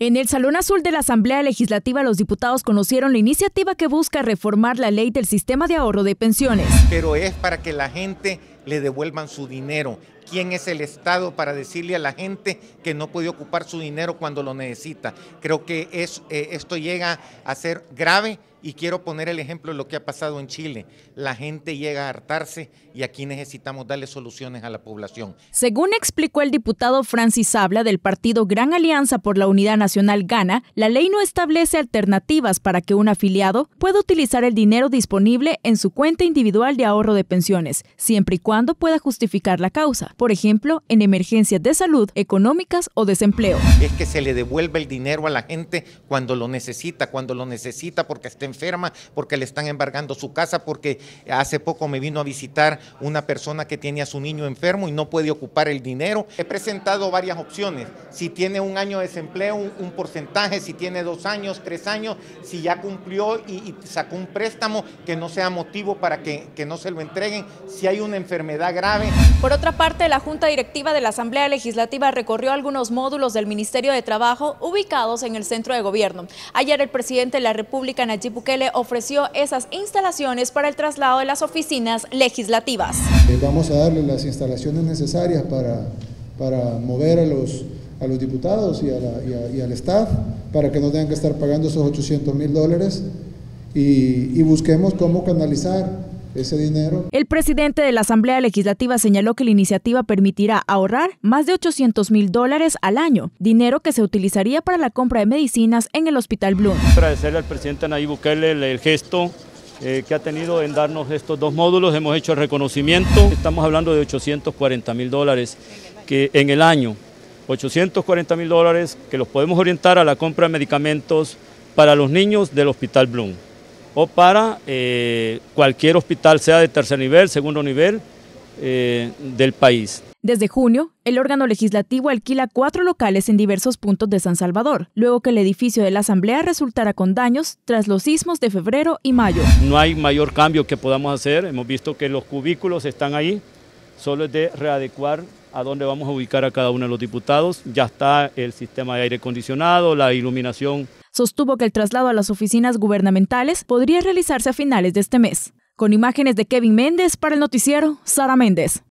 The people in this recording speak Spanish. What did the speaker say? En el Salón Azul de la Asamblea Legislativa, los diputados conocieron la iniciativa que busca reformar la ley del sistema de ahorro de pensiones. Pero es para que la gente le devuelvan su dinero. ¿Quién es el Estado para decirle a la gente que no puede ocupar su dinero cuando lo necesita? Creo que esto llega a ser grave y quiero poner el ejemplo de lo que ha pasado en Chile. La gente llega a hartarse y aquí necesitamos darle soluciones a la población. Según explicó el diputado Francis Abla del partido Gran Alianza por la Unidad Nacional Gana, la ley no establece alternativas para que un afiliado pueda utilizar el dinero disponible en su cuenta individual de ahorro de pensiones, siempre y cuando pueda justificar la causa, por ejemplo, en emergencias de salud, económicas o desempleo. Es que se le devuelve el dinero a la gente cuando lo necesita porque está enferma, porque le están embargando su casa, porque hace poco me vino a visitar una persona que tiene a su niño enfermo y no puede ocupar el dinero. He presentado varias opciones, si tiene un año de desempleo, un porcentaje, si tiene 2 años, 3 años, si ya cumplió y sacó un préstamo, que no sea motivo para que no se lo entreguen, si hay una enfermedad grave. Por otra parte, la Junta Directiva de la Asamblea Legislativa recorrió algunos módulos del Ministerio de Trabajo ubicados en el centro de gobierno. Ayer el presidente de la República, Nayib Bukele, ofreció esas instalaciones para el traslado de las oficinas legislativas. Vamos a darle las instalaciones necesarias para mover a los diputados y al staff, para que no tengan que estar pagando esos $800.000 y busquemos cómo canalizar ese dinero. El presidente de la Asamblea Legislativa señaló que la iniciativa permitirá ahorrar más de $800.000 al año, dinero que se utilizaría para la compra de medicinas en el Hospital Blum. Agradecerle al presidente Nayib Bukele el gesto que ha tenido en darnos estos 2 módulos, hemos hecho el reconocimiento. Estamos hablando de $840.000 que en el año, $840.000 que los podemos orientar a la compra de medicamentos para los niños del Hospital Blum o para cualquier hospital, sea de tercer nivel, segundo nivel del país. Desde junio, el órgano legislativo alquila 4 locales en diversos puntos de San Salvador, luego que el edificio de la Asamblea resultara con daños tras los sismos de febrero y mayo. No hay mayor cambio que podamos hacer, hemos visto que los cubículos están ahí, solo es de readecuar a dónde vamos a ubicar a cada uno de los diputados. Ya está el sistema de aire acondicionado, la iluminación. Sostuvo que el traslado a las oficinas gubernamentales podría realizarse a finales de este mes. Con imágenes de Kevin Méndez para El Noticiero, Sara Méndez.